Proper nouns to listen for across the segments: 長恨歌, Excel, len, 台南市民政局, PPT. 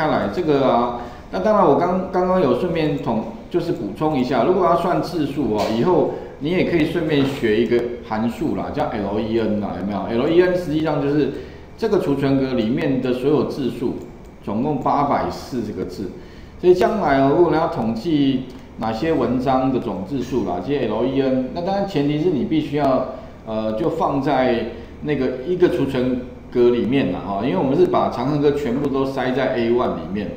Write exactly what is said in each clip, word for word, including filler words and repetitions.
下来这个啊，那当然我刚刚刚有顺便统就是补充一下，如果要算次数啊，以后你也可以顺便学一个函数啦，叫 len 啦，有没有 ？len 实际上就是这个储存格里面的所有字数，总共八百四十个字。所以将来如果你要统计哪些文章的总字数啦，这些 len， 那当然前提是你必须要呃就放在那个一个储存格里面啦，哈，因为我们是把长恨歌全部都塞在 A one 里面，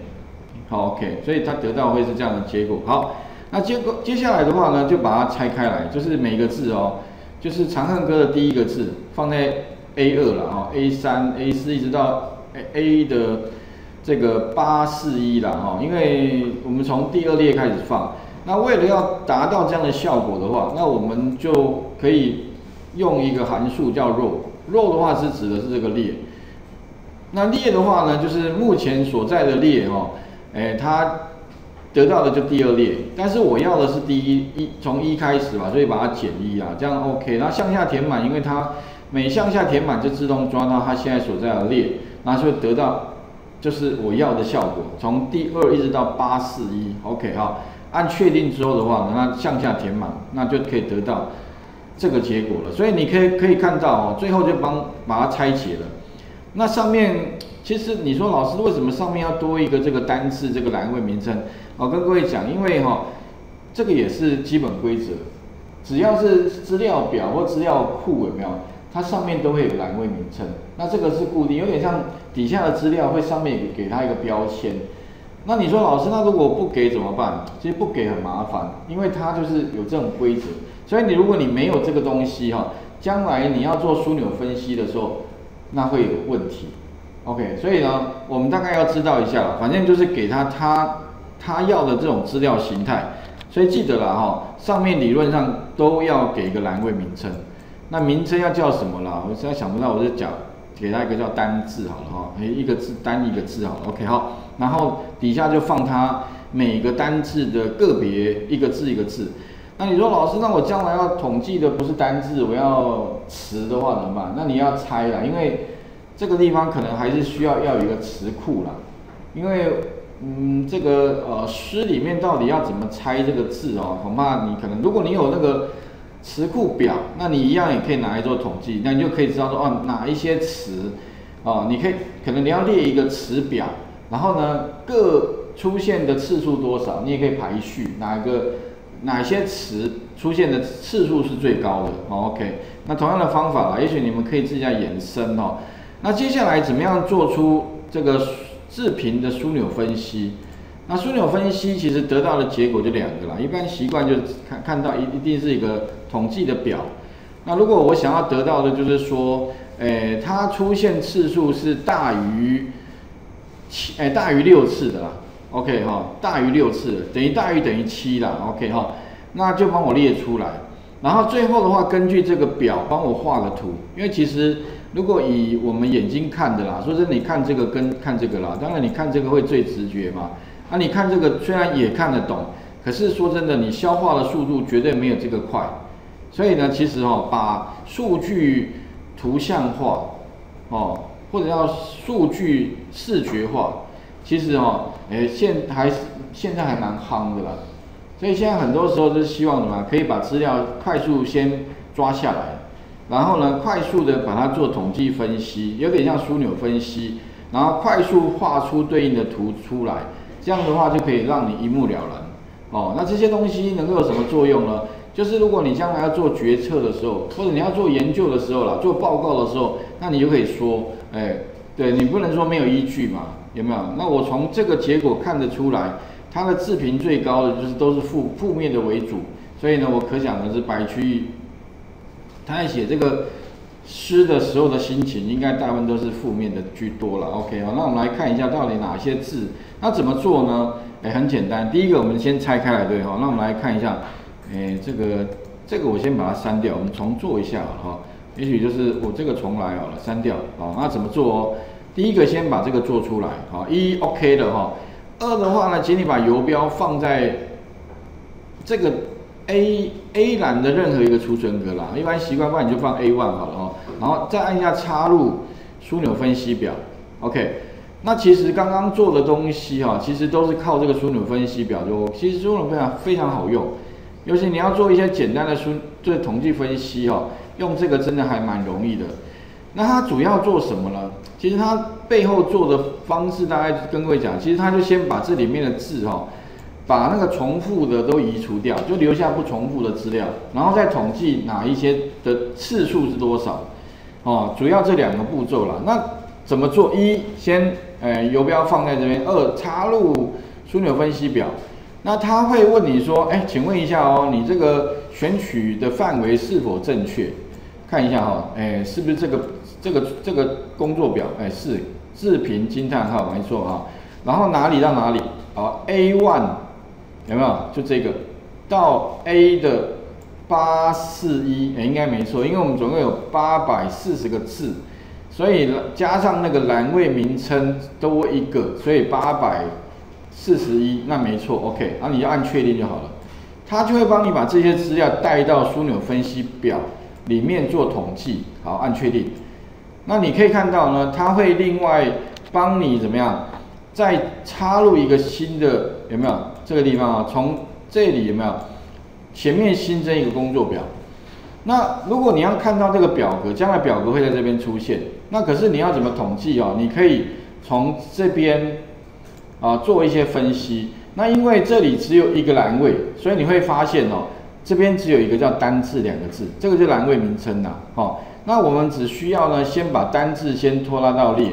好 ，OK， 所以它得到会是这样的结果。好，那接接下来的话呢，就把它拆开来，就是每个字哦，就是长恨歌的第一个字放在 A two 啦，哈 ，A three、A four 一直到 A 的这个八四一啦，哈，因为我们从第二列开始放，那为了要达到这样的效果的话，那我们就可以用一个函数叫 row。row 的话是指的是这个列，那列的话呢，就是目前所在的列哦，哎，它得到的就第二列，但是我要的是第一一从一开始吧，所以把它减一啊，这样 OK。那向下填满，因为它每向下填满就自动抓到它现在所在的列，那就得到就是我要的效果，从第二一直到八四一 OK 哈、哦。按确定之后的话呢，那向下填满，那就可以得到这个结果了，所以你可以可以看到哦，最后就帮把它拆解了。那上面其实你说老师为什么上面要多一个这个单字这个栏位名称？我、哦、跟各位讲，因为哈、哦、这个也是基本规则，只要是资料表或资料库有没有，它上面都会有栏位名称。那这个是固定，有点像底下的资料会上面给它一个标签。那你说老师，那如果不给怎么办？其实不给很麻烦，因为它就是有这种规则。所以你如果你没有这个东西哈，将来你要做枢纽分析的时候，那会有问题。OK， 所以呢，我们大概要知道一下，反正就是给他他他要的这种资料形态。所以记得了哈，上面理论上都要给一个栏位名称。那名称要叫什么啦？我实在想不到，我就讲给他一个叫单字好了哈，一个字单一个字好了。OK 哈，然后底下就放它每个单字的个别一个字一个字。那你说老师，那我将来要统计的不是单字，我要词的话怎么办？那你要猜啦，因为这个地方可能还是需要要有一个词库啦，因为嗯，这个呃诗里面到底要怎么猜这个字哦，恐怕你可能如果你有那个词库表，那你一样也可以拿来做统计，那你就可以知道说哦哪一些词哦，你可以可能你要列一个词表，然后呢各出现的次数多少，你也可以排序哪一个。哪些词出现的次数是最高的？哦 ，OK， 那同样的方法啦，也许你们可以自己来延伸哦。那接下来怎么样做出这个自评的枢纽分析？那枢纽分析其实得到的结果就两个啦，一般习惯就看看到一一定是一个统计的表。那如果我想要得到的就是说，诶、欸，它出现次数是大于七，诶、欸，大于六次的啦。OK 哈，大于六次等于大于等于七啦。OK 哈，那就帮我列出来，然后最后的话根据这个表帮我画个图，因为其实如果以我们眼睛看的啦，说真的，你看这个跟看这个啦，当然你看这个会最直觉嘛。啊，你看这个虽然也看得懂，可是说真的，你消化的速度绝对没有这个快。所以呢，其实哈，把数据图像化哦，或者要数据视觉化，其实哈。哎，现还是现在还蛮夯的啦，所以现在很多时候就是希望什么，可以把资料快速先抓下来，然后呢，快速的把它做统计分析，有点像枢纽分析，然后快速画出对应的图出来，这样的话就可以让你一目了然。哦，那这些东西能够有什么作用呢？就是如果你将来要做决策的时候，或者你要做研究的时候啦，做报告的时候，那你就可以说，哎，对你不能说没有依据嘛。有没有？那我从这个结果看得出来，它的自评最高的就是都是负负面的为主，所以呢，我可想而知，白居易他在写这个诗的时候的心情，应该大部分都是负面的居多了。OK 好，那我们来看一下到底哪些字，那怎么做呢？哎，很简单，第一个我们先拆开来，对哈。那我们来看一下，哎，这个这个我先把它删掉，我们重做一下哈。也许就是我这个重来好了，删掉好，那怎么做哦？第一个先把这个做出来，好，一 OK 的哈，二的话呢，请你把游标放在这个 A A 栏的任何一个储存格啦，一般习惯不然你就放 A one 好了哈，然后再按一下插入枢纽分析表 ，OK，那其实刚刚做的东西哈、啊，其实都是靠这个枢纽分析表就，其实枢纽分析非常好用，尤其你要做一些简单的数对统计分析哈、啊，用这个真的还蛮容易的。那它主要做什么呢？其实它背后做的方式大概跟各位讲，其实它就先把这里面的字哈、啊。 把那个重复的都移除掉，就留下不重复的资料，然后再统计哪一些的次数是多少，哦，主要这两个步骤啦。那怎么做？一，先，呃，游标放在这边；二，插入枢纽分析表。那他会问你说，哎，请问一下哦，你这个选取的范围是否正确？看一下哈、哦，哎，是不是这个这个这个工作表？哎，是，置评惊叹号，没错啊。然后哪里到哪里？好 ，A 一。 有没有？就这个，到 A 的八百四十一，哎，应该没错，因为我们总共有八百四十个字，所以加上那个栏位名称多一个，所以八百四十一，那没错 ，OK， 那、啊、你就按确定就好了，它就会帮你把这些资料带到枢纽分析表里面做统计，好，按确定。那你可以看到呢，它会另外帮你怎么样，再插入一个新的，有没有？ 这个地方啊，从这里有没有前面新增一个工作表？那如果你要看到这个表格，将来表格会在这边出现。那可是你要怎么统计哦？你可以从这边啊做一些分析。那因为这里只有一个栏位，所以你会发现哦，这边只有一个叫单字两个字，这个就栏位名称呐、啊。哦，那我们只需要呢，先把单字先拖拉到列。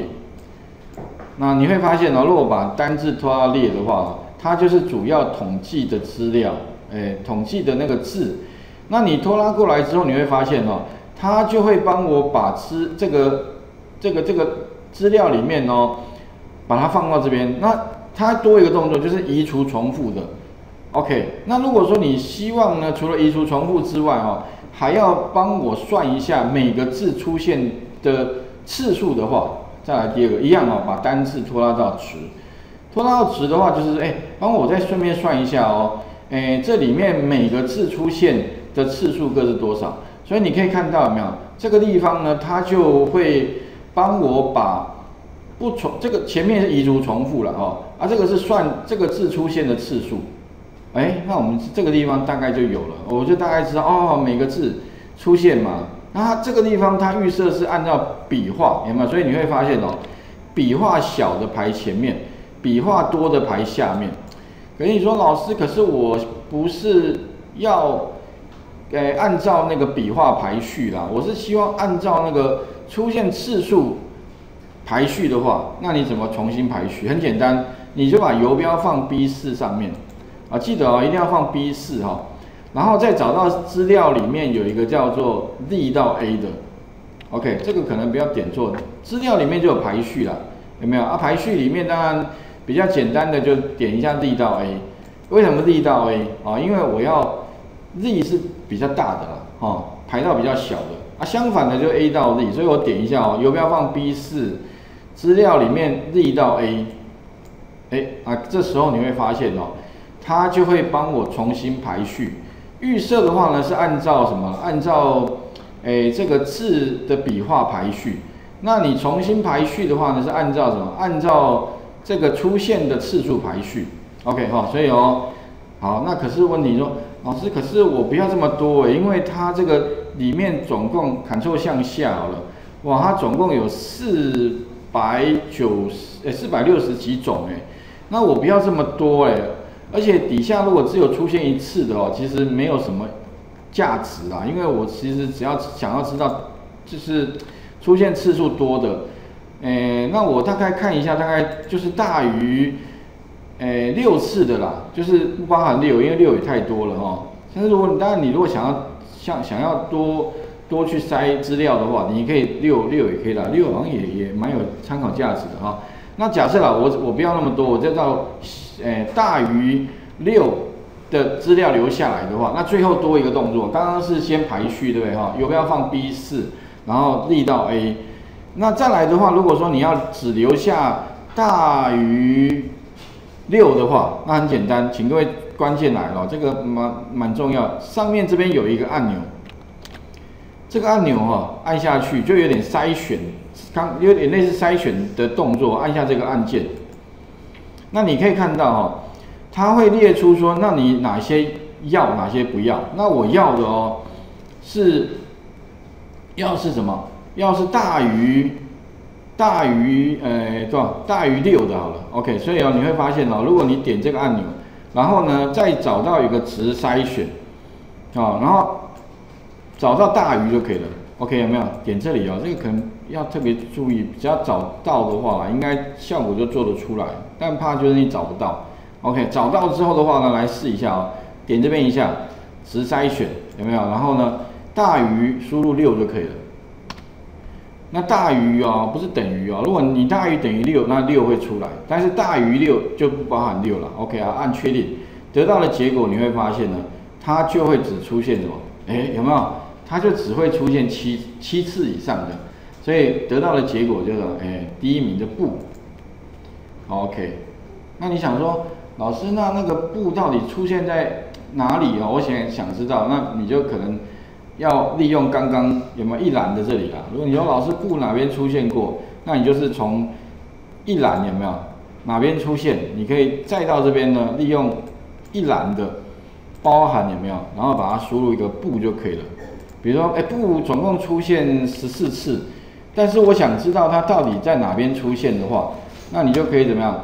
那你会发现哦，如果把单字拖到列的话。 它就是主要统计的资料，诶，统计的那个字，那你拖拉过来之后，你会发现哦，它就会帮我把资这个这个这个资料里面哦，把它放到这边。那它多一个动作就是移除重复的 ，OK。那如果说你希望呢，除了移除重复之外哦，还要帮我算一下每个字出现的次数的话，再来第二个一样哦，把单字拖拉到值。 拖到值的话，就是哎，帮我再顺便算一下哦，哎，这里面每个字出现的次数各是多少？所以你可以看到有没有这个地方呢？它就会帮我把不重这个前面是移除重复了哦，啊，这个是算这个字出现的次数，哎，那我们这个地方大概就有了，我就大概知道哦，每个字出现嘛。那它这个地方它预设是按照笔画，有没有？所以你会发现哦，笔画小的排前面。 笔画多的排下面，可是你说老师，可是我不是要，诶、欸、按照那个笔画排序啦，我是希望按照那个出现次数排序的话，那你怎么重新排序？很简单，你就把游标放 B 四 上面，啊，记得哦，一定要放 B 四 哈，然后再找到资料里面有一个叫做 Z 到 A 的 ，OK， 这个可能不要点错，资料里面就有排序啦，有没有啊？排序里面当然。 比较简单的就点一下 Z 到 A， 为什么 Z 到 A 啊？因为我要 Z 是比较大的啦，哦，排到比较小的啊。相反的就 A 到 Z， 所以我点一下哦，游标放 B 四， 资料里面 Z 到 A， 哎、欸、啊，这时候你会发现哦，它就会帮我重新排序。预设的话呢是按照什么？按照哎、欸、这个字的笔画排序。那你重新排序的话呢是按照什么？按照 这个出现的次数排序 ，OK 哈、哦，所以哦，好，那可是问题说，老师，可是我不要这么多诶，因为它这个里面总共 Ctrl 向下好了，哇，它总共有四百六十几种诶，那我不要这么多诶，而且底下如果只有出现一次的哦，其实没有什么价值啦，因为我其实只要想要知道就是出现次数多的。 诶，那我大概看一下，大概就是大于，诶六次的啦，就是不包含六，因为六也太多了哈。但是如果你当然你如果想要想想要多多去塞资料的话，你可以六六也可以啦，六好像也也蛮有参考价值的哈。那假设啦，我我不要那么多，我再到诶大于六的资料留下来的话，那最后多一个动作，刚刚是先排序对不对哈？游标放 B 四， 然后 Z 到 A。 那再来的话，如果说你要只留下大于六的话，那很简单，请各位关键来了，这个蛮蛮重要。上面这边有一个按钮，这个按钮哈、哦，按下去就有点筛选，刚有点类似筛选的动作，按下这个按键。那你可以看到哈、哦，它会列出说，那你哪些要，哪些不要。那我要的哦，是要是什么？要是大于大于呃多少？大于六的好了。OK， 所以哦，你会发现哦，如果你点这个按钮。 然后呢，再找到一个值筛选，啊、哦，然后找到大于就可以了。OK， 有没有？点这里哦，这个可能要特别注意，只要找到的话，应该效果就做得出来。但怕就是你找不到。OK， 找到之后的话呢，来试一下哦，点这边一下，值筛选有没有？然后呢，大于输入六就可以了。那大于哦，不是等于哦。如果你大于等于六，那六会出来，但是大于六就不包含六了。OK 啊，按确定，得到的结果你会发现呢，它就会只出现什么？哎，有没有？它就只会出现七七次以上的，所以得到的结果就是哎，第一名的不。OK， 那你想说，老师，那那个不到底出现在哪里哦？我想想知道，那你就可能。 要利用刚刚有没有一栏的这里啦？如果你说老师不哪边出现过，那你就是从一栏有没有哪边出现，你可以再到这边呢，利用一栏的包含有没有，然后把它输入一个不就可以了。比如说，哎，不总共出现十四次，但是我想知道它到底在哪边出现的话，那你就可以怎么样？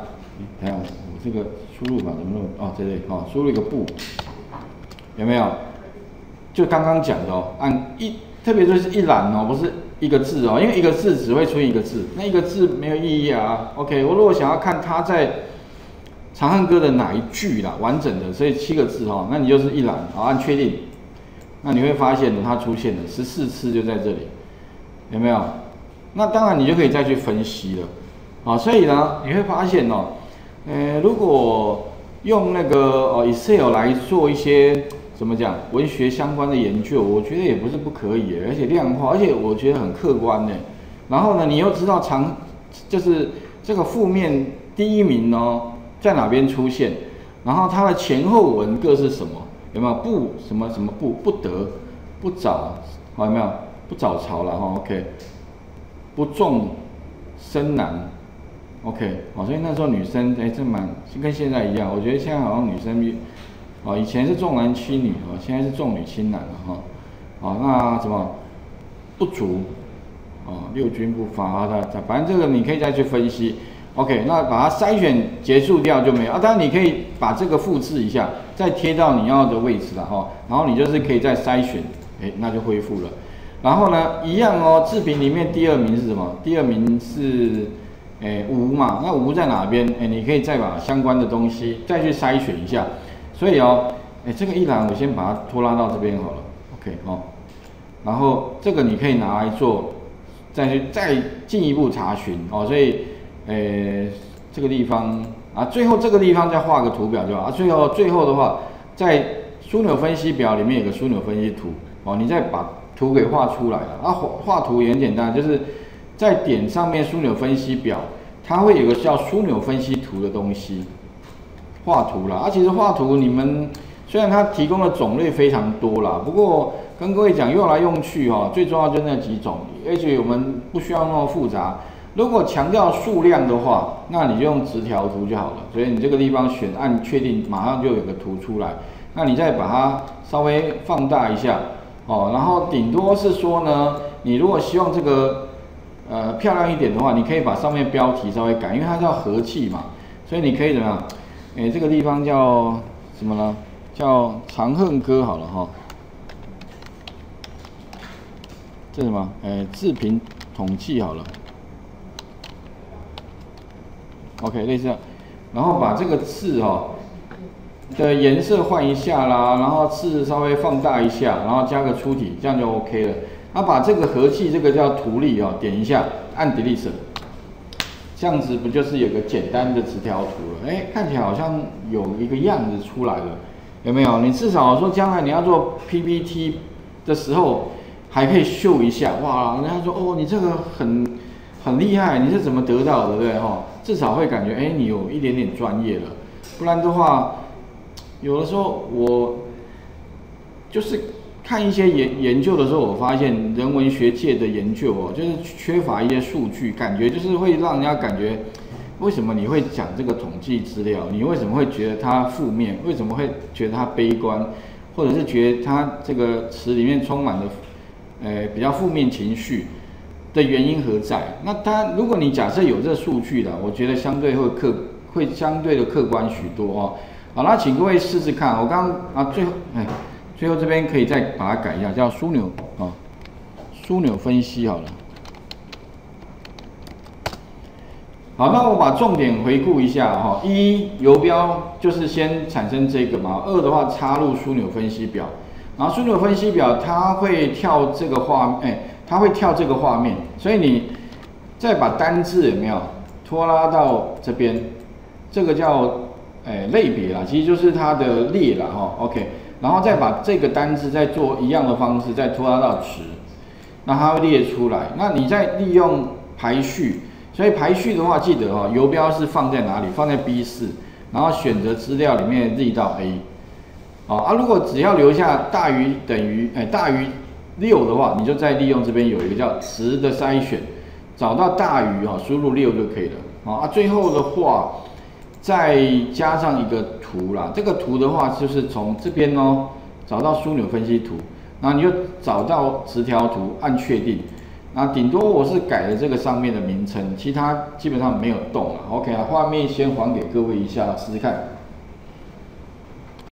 等下我这个输入法怎么弄？哦，这里哦，输入一个不，有没有？ 就刚刚讲的哦，按一，特别就是一栏哦，不是一个字哦，因为一个字只会出现一个字，那一个字没有意义啊。OK， 我如果想要看它在《长恨歌》的哪一句啦，完整的，所以七个字哦，那你就是一栏啊、哦，按确定，那你会发现它出现了十四次就在这里，有没有？那当然你就可以再去分析了啊、哦，所以呢，你会发现哦，呃，如果用那个哦 Excel 来做一些。 怎么讲？文学相关的研究，我觉得也不是不可以，而且量化，而且我觉得很客观呢。然后呢，你又知道长，就是这个负面第一名哦，在哪边出现，然后它的前后文各是什么？有没有不什么什么不不得不早，好有没有不早朝了哈、哦、？OK， 不重生男 ，OK， 好、哦，所以那时候女生哎，这蛮跟现在一样，我觉得现在好像女生。 哦，以前是重男轻女哦，现在是重女轻男了哈。哦，那怎么不足？哦，六军不发啊，它反正这个你可以再去分析。OK， 那把它筛选结束掉就没有啊。当然你可以把这个复制一下，再贴到你要的位置了哈、哦。然后你就是可以再筛选，哎，那就恢复了。然后呢，一样哦，置评里面第二名是什么？第二名是哎无嘛，那无在哪边？哎，你可以再把相关的东西再去筛选一下。 所以哦，哎，这个一栏我先把它拖拉到这边好了 ，OK 哦，然后这个你可以拿来做，再去再进一步查询哦，所以，哎，这个地方啊，最后这个地方再画个图表就好啊。最后最后的话，在枢纽分析表里面有个枢纽分析图哦，你再把图给画出来了啊。画画图也很简单，就是在点上面枢纽分析表，它会有个叫枢纽分析图的东西。 画图啦，啊，其实画图你们虽然它提供的种类非常多啦，不过跟各位讲用来用去哈、哦，最重要就那几种，而且我们不需要那么复杂。如果强调数量的话，那你就用直条图就好了。所以你这个地方选按确定，马上就有个图出来。那你再把它稍微放大一下哦，然后顶多是说呢，你如果希望这个呃漂亮一点的话，你可以把上面标题稍微改，因为它叫和气嘛，所以你可以怎么样？ 哎，这个地方叫什么呢？叫《长恨歌》好了哈。这什么？哎，置评统计好了。OK， 类似这样，然后把这个字哈、哦、的颜色换一下啦，然后字稍微放大一下，然后加个粗体，这样就 OK 了。那、啊、把这个和气这个叫图例哦，点一下，按 delete。 这样子不就是有个简单的直条图了？哎、欸，看起来好像有一个样子出来了，有没有？你至少说将来你要做 P P T 的时候，还可以秀一下，哇！人家说哦，你这个很很厉害，你是怎么得到的，对不对？哈，至少会感觉哎、欸，你有一点点专业了。不然的话，有的时候我就是看一些研研究的时候，我发现人文学界的研究哦，就是缺乏一些数据，感觉就是会让人家感觉，为什么你会讲这个统计资料？你为什么会觉得它负面？为什么会觉得它悲观？或者是觉得它这个词里面充满了，呃，比较负面情绪的原因何在？那它如果你假设有这数据的，我觉得相对会客会相对的客观许多哦。好，那请各位试试看。我刚刚啊，最后哎。最后这边可以再把它改一下，叫枢纽啊，枢纽分析好了。好，那我把重点回顾一下哈。一，游标就是先产生这个嘛。二的话，插入枢纽分析表，然后枢纽分析表它会跳这个画，哎、欸，它会跳这个画面，所以你再把单字有没有拖拉到这边，这个叫哎、欸、类别啦，其实就是它的列啦哈。OK。然后再把这个单字再做一样的方式，再拖拉到值，那它会列出来。那你再利用排序，所以排序的话，记得哦，游标是放在哪里？放在 B 四，然后选择资料里面 Z 到 A。好啊，如果只要留下大于等于哎大于六的话，你就再利用这边有一个叫值的筛选，找到大于哦，输入六就可以了。啊，最后的话。再加上一个图啦，这个图的话就是从这边哦找到枢纽分析图，然后你就找到十条图按确定，那顶多我是改了这个上面的名称，其他基本上没有动了。OK 啊，画面先还给各位一下，试试看。